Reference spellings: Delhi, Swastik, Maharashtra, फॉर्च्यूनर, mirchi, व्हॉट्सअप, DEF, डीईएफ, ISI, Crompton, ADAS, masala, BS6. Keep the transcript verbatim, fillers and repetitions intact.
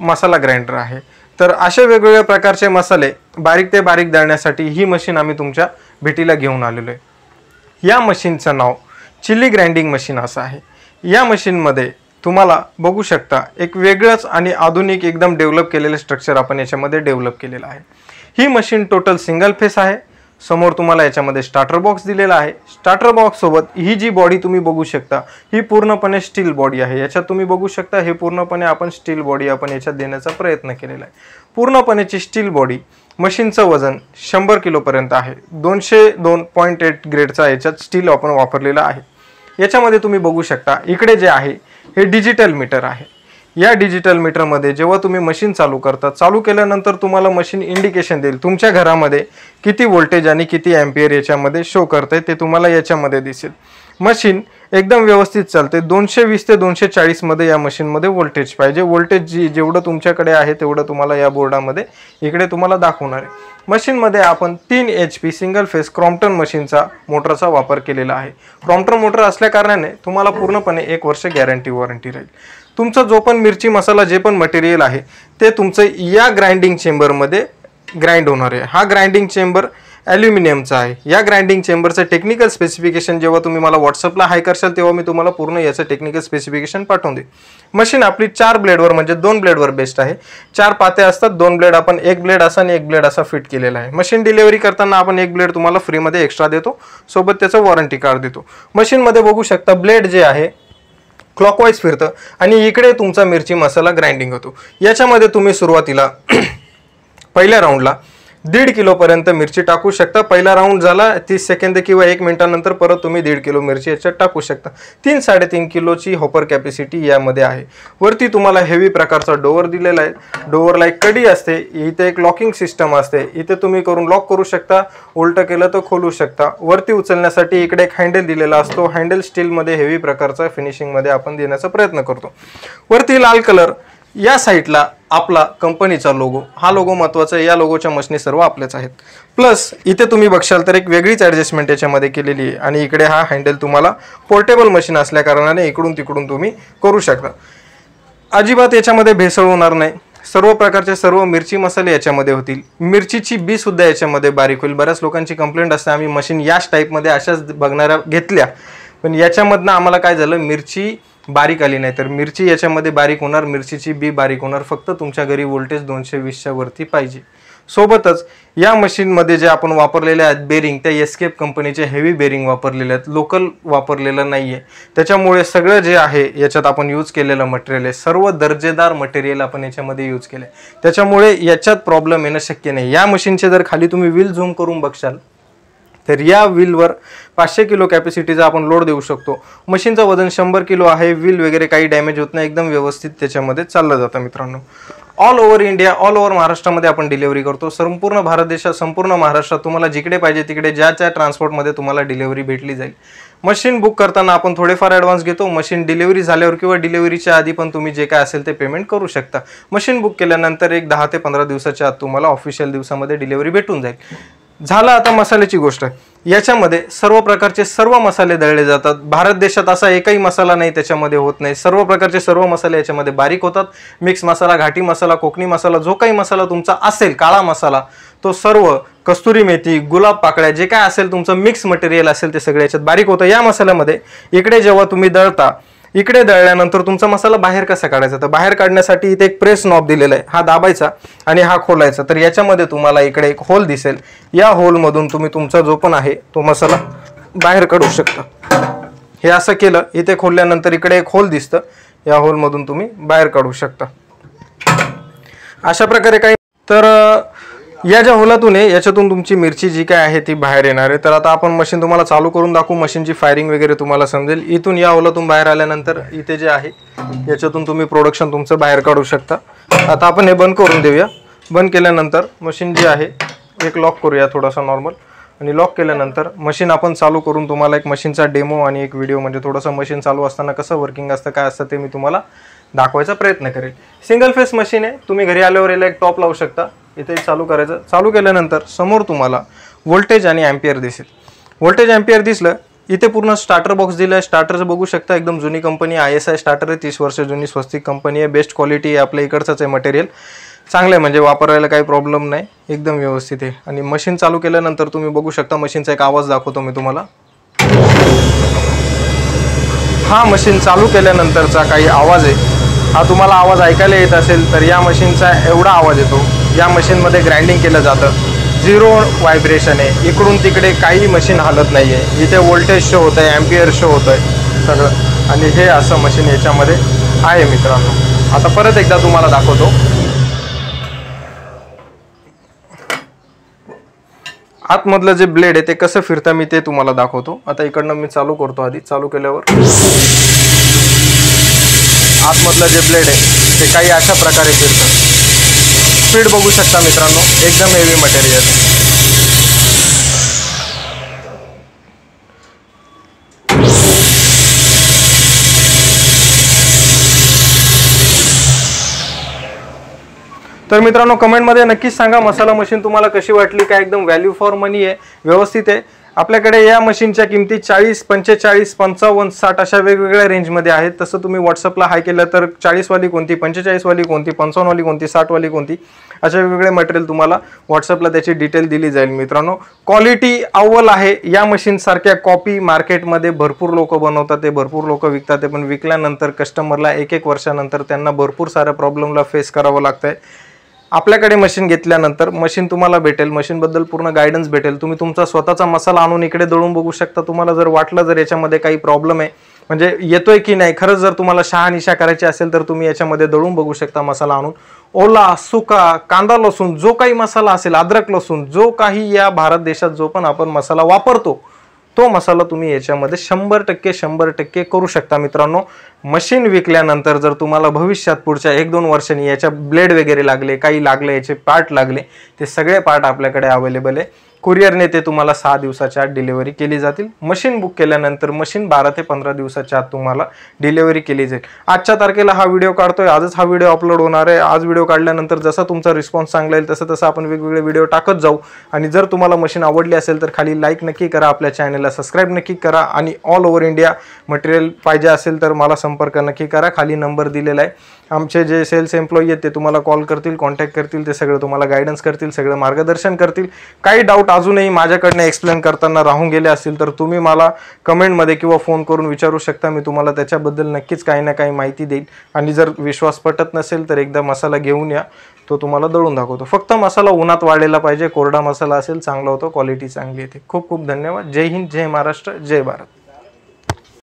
मसाला grinder आहे। तर असे वेगवेगळ्या प्रकारचे मसाले बारीक ते बारीक दळण्यासाठी ही मशीन आम्ही तुमच्या भेटीला घेऊन आलेलो आहे। या मशीनचं नाव चिली ग्राइंडिंग मशीन असं आहे। या मशीनमध्ये तुम्हाला बघू शकता एक वेगळंच आणि आधुनिक एकदम डेव्हलप केलेलं स्ट्रक्चर आपण याच्यामध्ये डेव्हलप केलेलं आहे। ही मशीन टोटल सिंगल फेस आहे। समोर तुम्हाला याच्यामध्ये स्टार्टर बॉक्स दिलेला आहे। स्टार्टर बॉक्स सोबत ही जी बॉडी तुम्ही बघू शकता ही पूर्णपणे स्टील बॉडी आहे। याच्यात तुम्ही बघू शकता हे पूर्णपणे आपण स्टील बॉडी आपण याच्यात देण्याचा प्रयत्न केलेला आहे। पूर्णपणेची स्टील बॉडी, मशीनचं वजन शंभर किलो पर्यंत आहे। दोनशे दोन पॉइंट आठ ग्रेडचा याच्यात स्टील आपण वापरलेला आहे। याच्यामध्ये तुम्ही बघू शकता इकडे जे आहे हे डिजिटल मीटर आहे। या डिजिटल मीटर मध्ये जेव्हा तुम्ही मशीन चालू करता, चालू केल्यानंतर तुम्हाला मशीन इंडिकेशन देईल तुमच्या घरामध्ये किती वोल्टेज आणि किती एम्पियर याच्यामध्ये शो करते ते तुम्हाला याच्यामध्ये दिसेल। मशीन एकदम व्यवस्थित चालते। दोनशे वीस ते दोनशे चाळीस मध्ये या मशीन मध्ये वोल्टेज पाहिजे। वोल्टेज जी जेवढं तुमच्याकडे आहे तेवढं तुम्हाला या बोर्डामध्ये इकडे तुम्हाला दाखवणार आहे। मशीन मध्ये आपण तीन एचपी सिंगल फेस क्रॉम्प्टन मशीनचा मोटरचा वापर केलेला आहे। क्रॉम्प्टन मोटर असल्या कारणाने तुम्हाला पूर्णपणे एक वर्ष गॅरंटी वॉरंटी राहील। तुमचं जो पण मिरची मसाला जे पण मटेरियल आहे ते तुमचं या ग्राइंडिंग चेंबर मध्ये ग्राइंड होणार आहे। हा ग्राइंडिंग चेंबर ॲल्युमिनियमचा आहे। या ग्राइंडिंग चेंबरचं टेक्निकल स्पेसिफिकेशन जेव्हा तुम्ही मला व्हॉट्सअपला हाय करशाल तेव्हा मी तुम्हाला पूर्ण याचं टेक्निकल स्पेसिफिकेशन पाठवून देईन। मशीन आपली चार ब्लेडवर म्हणजे दोन ब्लेडवर बेस्ड आहे। चार पात्या असतात, दोन ब्लेड आपण एक ब्लेड असा आणि एक ब्लेड असा फिट केलेला आहे। मशीन डिलिव्हरी करताना आपण एक ब्लेड तुम्हाला फ्रीमध्ये एक्स्ट्रा देतो, सोबत त्याचं वॉरंटी कार्ड देतो। मशीनमध्ये बघू शकता ब्लेड जे आहे क्लॉकवाईज फिरतं आणि इकडे तुमचा मिरची मसाला ग्राइंडिंग होतो। याच्यामध्ये तुम्ही सुरुवातीला पहिल्या राऊंडला दीड किलोपर्यंत मिरची टाकू शकता। पहिला राऊंड झाला तीस सेकंद किंवा एक मिनिटानंतर परत तुम्ही दीड किलो मिरची याच्यात टाकू शकता। तीन साडेतीन किलोची हॉपर कॅपॅसिटी यामध्ये आहे। वरती तुम्हाला हेवी प्रकारचा डोअर दिलेला आहे। डोअरला एक कडी असते, इथे एक लॉकिंग सिस्टम असते, इथे तुम्ही करून लॉक करू शकता, उलटं केलं तर खोलू शकता। वरती उचलण्यासाठी इकडे एक हँडल दिलेला असतो। हँडल स्टीलमध्ये हेवी प्रकारचा फिनिशिंगमध्ये आपण देण्याचा प्रयत्न करतो। वरती लाल कलर, या साईडला आपला कंपनीचा लोगो, हा लोगो महत्त्वाचा आहे। या लोगोच्या मशीनी सर्व आपल्याच आहेत। प्लस इथे तुम्ही बघशाल तर एक वेगळीच ॲडजस्टमेंट याच्यामध्ये केलेली आहे आणि इकडे हा हँडल तुम्हाला पोर्टेबल मशीन असल्या कारणाने इकडून तिकडून तुम्ही करू शकता। अजिबात याच्यामध्ये भेसळ होणार नाही। सर्व प्रकारचे सर्व मिरची मसाले याच्यामध्ये होतील। मिरचीची बी सुद्धा याच्यामध्ये बारीक होईल। बऱ्याच लोकांची कंप्लेंट असते आम्ही मशीन याच टाईपमध्ये अशाच बघणाऱ्या घेतल्या, पण याच्यामधनं आम्हाला काय झालं मिरची बारीक आली नाही। तर मिरची याच्यामध्ये बारीक होणार, मिरचीची बी बारीक होणार। फक्त तुमच्या घरी वोल्टेज दोनशे वीसच्या वरती पाहिजे। सोबतच या मशीनमध्ये जे आपण वापरलेले आहेत बेरिंग, त्या एस्केप कंपनीचे हेवी बेरिंग वापरलेले आहेत, लोकल वापरलेलं नाही आहे। त्याच्यामुळे सगळं जे आहे याच्यात आपण यूज केलेलं मटेरियल आहे, सर्व दर्जेदार मटेरियल आपण याच्यामध्ये यूज केलं आहे। त्याच्यामुळे याच्यात प्रॉब्लेम येणं शक्य नाही। या मशीनचे जर खाली तुम्ही व्हील झूम करून बघशाल तर या व्हीलवर पाचशे किलो कॅपॅसिटीचा आपण लोड देऊ शकतो। मशीनचं वजन शंभर किलो आहे। व्हील वगैरे काही डॅमेज होत नाही, एकदम व्यवस्थित त्याच्यामध्ये चाललं जातं। मित्रांनो, all over India, all over महाराष्ट्रामध्ये आपण डिलिव्हरी करतो। संपूर्ण भारत देशात, संपूर्ण महाराष्ट्रात तुम्हाला जिकडे पाहिजे तिकडे ज्या त्या ट्रान्सपोर्टमध्ये तुम्हाला डिलिव्हरी भेटली जाईल। मशीन बुक करताना आपण थोडेफार ॲडव्हान्स घेतो। मशीन डिलिव्हरी झाल्यावर किंवा डिलिव्हरीच्या आधी पण तुम्ही जे काय असेल ते पेमेंट करू शकता। मशीन बुक केल्यानंतर एक दहा ते पंधरा दिवसाच्या आत तुम्हाला ऑफिशियल दिवसामध्ये डिलिव्हरी भेटून जाईल। झाला आता मसाल्याची गोष्ट। याच्यामध्ये सर्व प्रकारचे सर्व मसाले दळले जातात। भारत देशात असा एकही मसाला नाही त्याच्यामध्ये होत नाही। सर्व प्रकारचे सर्व मसाले याच्यामध्ये बारीक होतात। मिक्स मसाला, घाटी मसाला, कोकणी मसाला, जो काही मसाला तुमचा असेल, काळा मसाला, तो सर्व, कस्तुरी मेथी, गुलाब पाकळ्या, जे काय असेल तुमचं मिक्स मटेरियल असेल ते सगळं याच्यात बारीक होतं। या मसाल्यामध्ये इकडे जेव्हा तुम्ही दळता, इकडे दळल्यानंतर तुमचा मसाला बाहेर कसा काढायचा, तर बाहेर काढण्यासाठी इथे एक प्रेस नॉब दिलेला आहे। हा दाबायचा आणि हा खोलायचा। तर याच्यामध्ये तुम्हाला इकडे एक होल दिसेल। या होलमधून तुम्ही तुमचा जो पण आहे तो मसाला बाहेर काढू शकता। हे असं केलं, इथे खोलल्यानंतर इकडे एक होल दिसतं। या होलमधून तुम्ही बाहेर काढू शकता अशा प्रकारे काही। तर या ज्या होलातून आहे याच्यातून तुमची मिरची जी काय आहे ती बाहेर येणार आहे। तर आता आपण मशीन तुम्हाला चालू करून दाखवू। मशीनची फायरिंग वगैरे तुम्हाला समजेल। इथून या होलातून बाहेर आल्यानंतर इथे जे आहे याच्यातून तुम्ही प्रोडक्शन तुमचं बाहेर काढू शकता। आता आपण हे बंद करून देऊया। बंद केल्यानंतर मशीन जी आहे एक लॉक करूया थोडासा नॉर्मल, आणि लॉक केल्यानंतर मशीन आपण चालू करून तुम्हाला एक मशीनचा डेमो आणि एक व्हिडिओ म्हणजे थोडंसं मशीन चालू असताना कसं वर्किंग असतं, काय असतं ते मी तुम्हाला दाखवायचा प्रयत्न करेल। सिंगल फेस मशीन आहे। तुम्ही घरी आल्यावर याला एक टॉप लावू शकता। इथे चालू करायचं। चालू केल्यानंतर समोर तुम्हाला वोल्टेज आणि एम्पियर दिसेल। वोल्टेज एम्पियर दिसलं इथे पूर्ण स्टार्टर बॉक्स दिला आहे। स्टार्टरचं बघू शकता, एकदम जुनी company I S I starter आहे, तीस वर्ष जुनी स्वस्तिक कंपनी आहे। बेस्ट क्वालिटी आहे, आपल्या इकडचंच आहे मटेरियल, चांगलं आहे, म्हणजे वापरायला काही प्रॉब्लेम नाही, एकदम व्यवस्थित आहे। आणि मशीन चालू केल्यानंतर तुम्ही बघू शकता, मशीनचा एक आवाज दाखवतो मी तुम्हाला। हा मशीन चालू केल्यानंतरचा काही आवाज आहे, हा तुम्हाला आवाज ऐकायला येत असेल तर या मशीनचा एवढा आवाज येतो। या मशीनमध्ये ग्राइंडिंग केलं जातं, झिरो वायब्रेशन आहे, इकडून तिकडे काही मशीन हालत नाही आहे। इथे वोल्टेज शो होत आहे, एम्पियर शो होत आहे सगळं, आणि हे असं मशीन याच्यामध्ये आहे मित्रांनो। आता परत एकदा तुम्हाला दाखवतो। आतमधलं जे ब्लेड आहे ते कसं फिरतं मी ते तुम्हाला दाखवतो। आता इकडनं मी चालू करतो, आधी चालू केल्यावर आतमधलं जे ब्लेड आहे ते काही अशा प्रकारे फिरतं। स्पीड बघू शकता मित्रांनो, एकदम हेवी मटेरियल। तर मित्रांनो कमेंटमध्ये नक्कीच सांगा मसाला मशीन तुम्हाला कशी वाटली, काय एकदम व्हॅल्यू फॉर मनी आहे, व्यवस्थित आहे। आपल्याकडे या मशीनच्या किमती चाळीस, पंचेचाळीस, पंचावन्न, साठ अशा वेगवेगळ्या रेंजमध्ये आहेत। तसं तुम्ही व्हॉट्सअपला हाय केलं तर चाळीसवाली कोणती, पंचेचाळीसवाली कोणती, पंचावन्नवाली कोणती, साठवाली कोणती, अशा वेगवेगळे मटेरियल तुम्हाला व्हॉट्सअपला त्याची डिटेल दिली जाईल मित्रांनो। क्वालिटी अव्वल आहे, या मशीनसारख्या कॉपी मार्केटमध्ये भरपूर लोक बनवतात, ते भरपूर लोक विकतात, ते पण विकल्यानंतर कस्टमरला एक एक वर्षानंतर त्यांना भरपूर साऱ्या प्रॉब्लेमला फेस करावं लागतं आहे। आपल्याकडे मशीन घेतल्यानंतर मशीन तुम्हाला भेटेल, मशीनबद्दल पूर्ण गायडन्स भेटेल, तुम्ही तुमचा स्वतःचा मसाला आणून इकडे दळून बघू शकता। तुम्हाला जर वाटलं जर याच्यामध्ये काही प्रॉब्लेम आहे म्हणजे येतोय की नाही, खरंच जर तुम्हाला शहानिशा करायची असेल तर तुम्ही याच्यामध्ये दळून बघू शकता मसाला आणून। ओला, सुका, कांदा लसूण, जो काही मसाला असेल, अद्रक लसूण, जो काही या भारत देशात जो पण आपण मसाला वापरतो तो मसाला तुम्ही याच्यामध्ये शंभर टक्के शंभर टक्के करू शकता मित्रांनो। मशीन विकल्यानंतर जर तुम्हाला भविष्यात पुढच्या एक दोन वर्षांनी याच्या ब्लेड वगैरे लागले, काही लागले, याचे पार्ट लागले, ते सगळे पार्ट आपल्याकडे अवेलेबल आहे। कुरिअरने ते तुम्हाला सहा दिवसाच्या आत डिलिव्हरी केली जातील। मशीन बुक केल्यानंतर मशीन बारा ते पंधरा दिवसाच्या आत तुम्हाला डिलिव्हरी केली जाईल। आजच्या तारखेला हा व्हिडिओ काढतोय, आजच हा व्हिडिओ अपलोड होणार आहे। आज व्हिडिओ काढल्यानंतर जसा तुमचा रिस्पॉन्स चांगला येईल तसं तसं आपण वेगवेगळे व्हिडिओ टाकत जाऊ। आणि जर तुम्हाला मशीन आवडली असेल तर खाली लाईक नक्की करा, आपल्या चॅनलला सबस्क्राईब नक्की करा, आणि ऑल ओव्हर इंडिया मटेरियल पाहिजे असेल तर मला संपर्क नक्की करा, खाली नंबर दिलेला आहे। आमचे जे सेल्स एम्प्लॉई आहेत ते तुम्हाला कॉल करतील, कॉन्टॅक्ट करतील, ते सगळं तुम्हाला गायडन्स करतील, सगळं मार्गदर्शन करतील। काही डाऊट अजूनही माझ्याकडनं एक्सप्लेन करताना राहून गेले असतील तर तुम्ही मला कमेंटमध्ये किंवा फोन करून विचारू शकता, मी तुम्हाला त्याच्याबद्दल नक्कीच काही ना काही माहिती देईल। आणि जर विश्वास पटत नसेल तर एकदा मसाला घेऊन या, तो तुम्हाला दळून दाखवतो। फक्त मसाला उन्हात वाढलेला पाहिजे, कोरडा मसाला असेल चांगला होतो, क्वालिटी चांगली येते। खूप खूप धन्यवाद, जय हिंद, जय महाराष्ट्र, जय भारत।